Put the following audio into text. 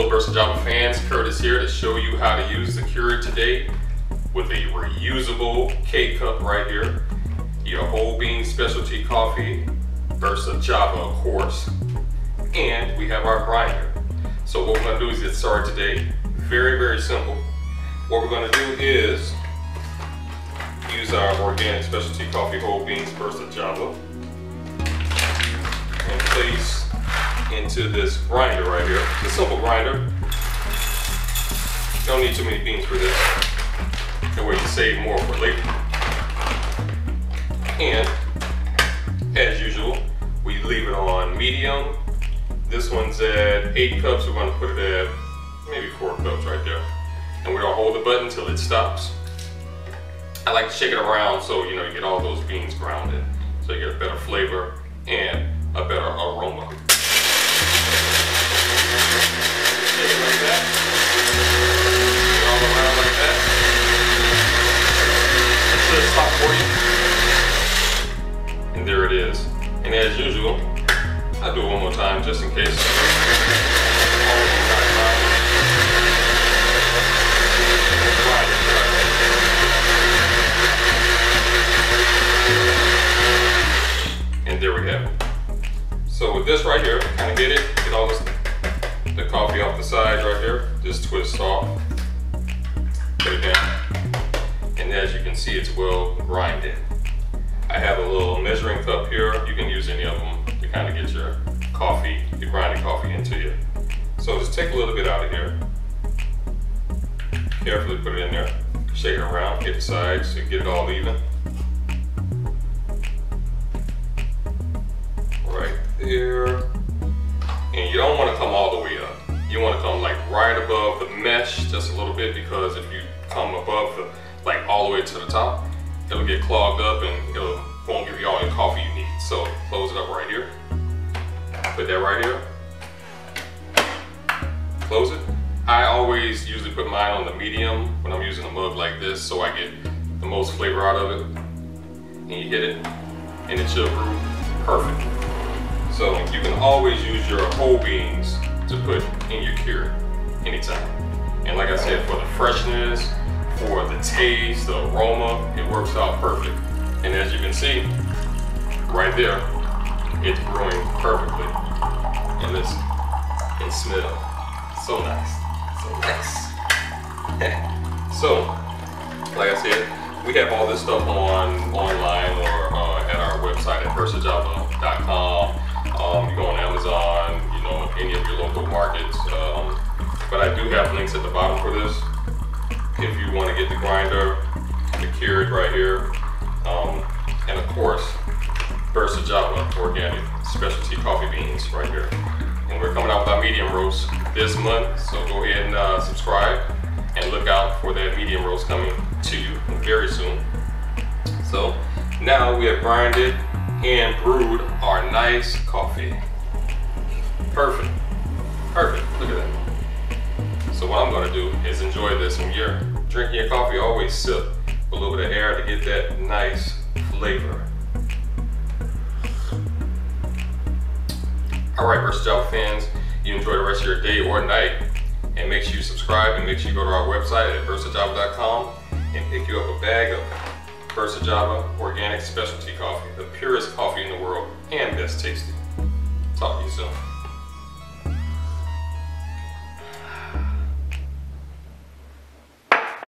Hello Burst of Java fans, Curtis here to show you how to use the Keurig today with a reusable K-Cup right here. Your whole bean specialty coffee, Burst of Java of course, and we have our grinder. So what we're going to do is get started today. Very simple. What we're going to do is use our organic specialty coffee whole beans Burst of Java and place into this grinder right here. It's a simple grinder. Don't need too many beans for this. That way you save more for later. And as usual, we leave it on medium. This one's at 8 cups. We're going to put it at maybe 4 cups right there. And we're going to hold the button until it stops. I like to shake it around so you get all those beans grounded, so you get a better flavor and a better aroma. Shake it like that. Get all around like that. It should stop for you. And there it is. And as usual, I'll do it one more time just in case. And there we have it. So with this right here, kind of get all this the coffee off the side right here, just twist off, put it down, and as you can see it's well grinded. I have a little measuring cup here. You can use any of them to kind of get your coffee, your grinded coffee into you. So just take a little bit out of here, carefully put it in there, shake it around, get the sides to get it all even. Right there. And you don't want to come all the way up. You want to come like right above the mesh just a little bit, because if you come above the, like all the way to the top, it'll get clogged up and it won't give you all your coffee you need. So close it up right here. Put that right here. Close it. I always usually put mine on the medium when I'm using a mug like this, so I get the most flavor out of it. And you hit it and it should brew perfect. So you can always use your whole beans to put in your Keurig anytime. And like I said, for the freshness, for the taste, the aroma, it works out perfect. And as you can see, right there, it's brewing perfectly. And listen, it smells so nice, so nice. So, like I said, we have all this stuff online or at our website at burstofjava.com. You go on Amazon, any of your local markets. But I do have links at the bottom for this. If you want to get the grinder, the Keurig right here, and of course, Burst of Java organic specialty coffee beans right here. And we're coming out with our medium roast this month, so go ahead and subscribe and look out for that medium roast coming to you very soon. So now we have grinded and brewed our nice coffee. Perfect, look at that. So what I'm gonna do is enjoy this. When you're drinking your coffee, always sip a little bit of air to get that nice flavor. All right, Burst of Java fans, you enjoy the rest of your day or night, and make sure you subscribe and make sure you go to our website at burstofjava.com and pick you up a bag of Burst of Java organic specialty coffee, the purest coffee in the world and best tasting. Talk to you soon.